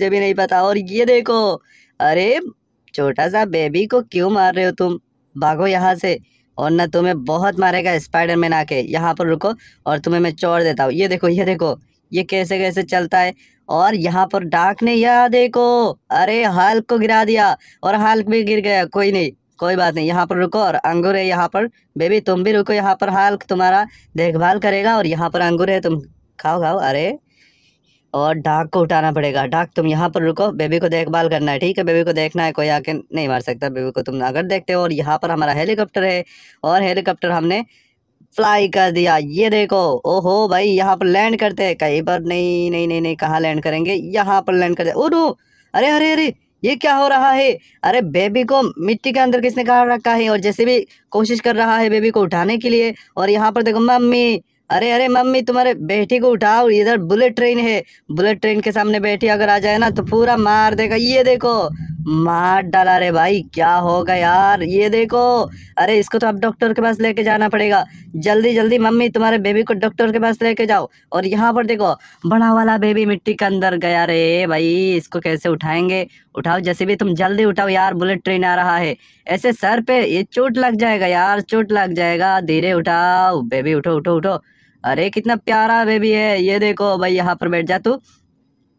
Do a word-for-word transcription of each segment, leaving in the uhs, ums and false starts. मुझे भी नहीं पता। और ये देखो, अरे छोटा सा बेबी को क्यों मार रहे हो तुम? भागो यहाँ से और ना तुम्हें बहुत मारेगा स्पाइडरमैन आके। यहाँ पर रुको और तुम्हें मैं चोर देता हूँ। ये देखो ये देखो ये कैसे कैसे चलता है। और यहाँ पर डार्क ने, यह देखो, अरे हल्क को गिरा दिया और हल्क भी गिर गया। कोई नहीं, कोई बात नहीं। यहाँ पर रुको और अंगूर है यहाँ पर। बेबी तुम भी रुको यहाँ पर, हल्क तुम्हारा देखभाल करेगा। और यहाँ पर अंगूर है, तुम खाओ खाओ। अरे और डाक को उठाना पड़ेगा। डाक तुम यहाँ पर रुको, बेबी को देखभाल करना है, ठीक है? बेबी को देखना है, कोई आके नहीं मार सकता बेबी को, तुम अगर देखते हो। और यहाँ पर हमारा हेलीकॉप्टर है और हेलीकॉप्टर हमने फ्लाई कर दिया। ये देखो, ओहो भाई यहाँ पर लैंड करते हैं कहीं पर। नहीं नहीं नहीं नहीं कहाँ लैंड करेंगे? यहाँ पर लैंड करते। ओ नो, अरे अरे अरे ये क्या हो रहा है? अरे बेबी को मिट्टी के अंदर किसने गाड़ रखा है? और जैसे भी कोशिश कर रहा है बेबी को उठाने के लिए। और यहाँ पर देखो मम्मी, अरे अरे मम्मी तुम्हारे बेटी को उठाओ, इधर बुलेट ट्रेन है। बुलेट ट्रेन के सामने बेटी अगर आ जाए ना तो पूरा मार देगा। ये देखो मार डाला रे भाई, क्या होगा यार? ये देखो, अरे इसको तो अब डॉक्टर के पास लेके जाना पड़ेगा। जल्दी जल्दी मम्मी तुम्हारे बेबी को डॉक्टर के पास लेके जाओ। और यहाँ पर देखो बड़ा वाला बेबी मिट्टी के अंदर गया। रे भाई इसको कैसे उठाएंगे? उठाओ जैसे भी, तुम जल्दी उठाओ यार, बुलेट ट्रेन आ रहा है। ऐसे सर पे ये चोट लग जाएगा यार, चोट लग जाएगा। धीरे उठाओ बेबी, उठो उठो उठो। अरे कितना प्यारा बेबी है। ये देखो भाई यहाँ पर बैठ जा तू,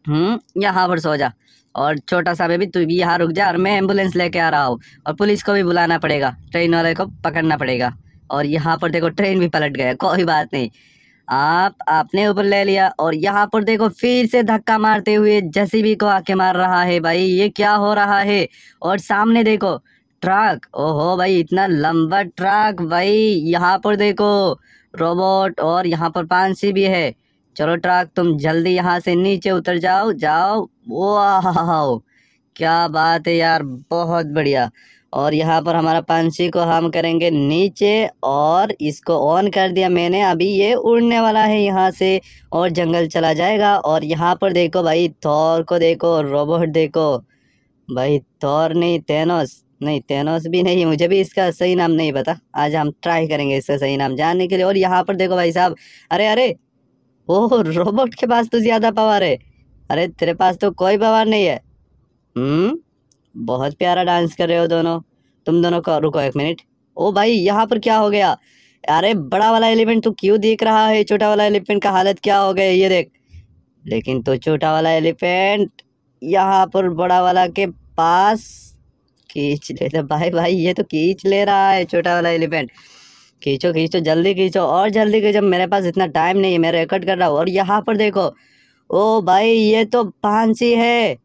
हम्म यहाँ पर सो जा। और छोटा सा बेबी तू भी यहाँ रुक जा, और मैं एम्बुलेंस लेके आ रहा हूँ। और पुलिस को भी बुलाना पड़ेगा, ट्रेन वाले को पकड़ना पड़ेगा। और यहाँ पर देखो ट्रेन भी पलट गया, कोई बात नहीं, आप आपने ऊपर ले लिया। और यहाँ पर देखो फिर से धक्का मारते हुए जेसीबी को आके मार रहा है। भाई ये क्या हो रहा है? और सामने देखो ट्रक, ओहो भाई इतना लंबा ट्रक। भाई यहाँ पर देखो रोबोट, और यहाँ पर पांसी भी है। चलो ट्रक तुम जल्दी यहाँ से नीचे उतर जाओ, जाओ। वाह क्या बात है यार, बहुत बढ़िया। और यहाँ पर हमारा पंछी को हम करेंगे नीचे, और इसको ऑन कर दिया मैंने। अभी ये उड़ने वाला है यहाँ से और जंगल चला जाएगा। और यहाँ पर देखो भाई थॉर को देखो, रोबोट देखो। भाई थॉर नहीं, थैनोस नहीं, थैनोस भी नहीं, मुझे भी इसका सही नाम नहीं पता। आज हम ट्राई करेंगे इसका सही नाम जानने के लिए। और यहाँ पर देखो भाई साहब, अरे अरे ओह रोबोट के पास तो ज़्यादा पावर है, अरे तेरे पास तो कोई पावर नहीं है। हम्म बहुत प्यारा डांस कर रहे हो दोनों, तुम दोनों को। रुको एक मिनट, ओ भाई यहाँ पर क्या हो गया? अरे बड़ा वाला एलिफेंट तो क्यों देख रहा है? छोटा वाला एलिफेंट का हालत क्या हो गया ये देख। लेकिन तो छोटा वाला एलिफेंट यहाँ पर बड़ा वाला के पास खींच लेता। भाई भाई ये तो खींच ले रहा है छोटा वाला एलिफेंट। खींचो खींचो जल्दी खींचो, और जल्दी खींचो, मेरे पास इतना टाइम नहीं है, मैं रिकॉर्ड कर रहा हूँ। और यहाँ पर देखो, ओ भाई ये तो फांसी है।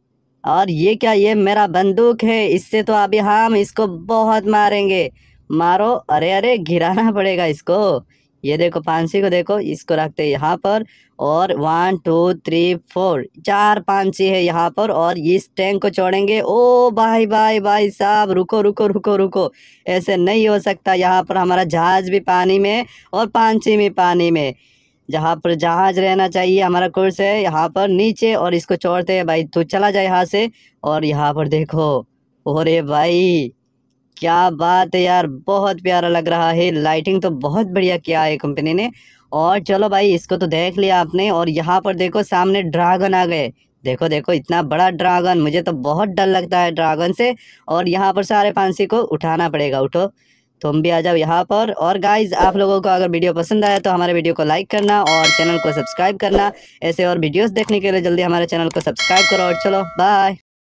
और ये क्या, ये मेरा बंदूक है, इससे तो अभी हम इसको बहुत मारेंगे। मारो, अरे अरे गिराना पड़ेगा इसको। ये देखो फांसी को देखो, इसको रखते हैं यहाँ पर। और वन टू थ्री फोर, चार फांसी है यहाँ पर। और इस टैंक को छोड़ेंगे। ओ भाई भाई भाई साहब रुको रुको रुको रुको, ऐसे नहीं हो सकता। यहाँ पर हमारा जहाज भी पानी में और फांसी भी पानी में। जहाँ पर जहाज रहना चाहिए हमारा कोर्स है यहाँ पर नीचे। और इसको छोड़ते हैं भाई, तू चला जाए यहाँ से। और यहाँ पर देखो, अरे भाई क्या बात है यार, बहुत प्यारा लग रहा है। लाइटिंग तो बहुत बढ़िया किया है कंपनी ने। और चलो भाई इसको तो देख लिया आपने। और यहाँ पर देखो सामने ड्रैगन आ गए, देखो देखो इतना बड़ा ड्रैगन, मुझे तो बहुत डर लगता है ड्रैगन से। और यहाँ पर सारे फांसी को उठाना पड़ेगा। उठो तुम भी आ जाओ यहाँ पर। और गाइज आप लोगों को अगर वीडियो पसंद आया तो हमारे वीडियो को लाइक करना और चैनल को सब्सक्राइब करना। ऐसे और वीडियोस देखने के लिए जल्दी हमारे चैनल को सब्सक्राइब करो। और चलो बाय।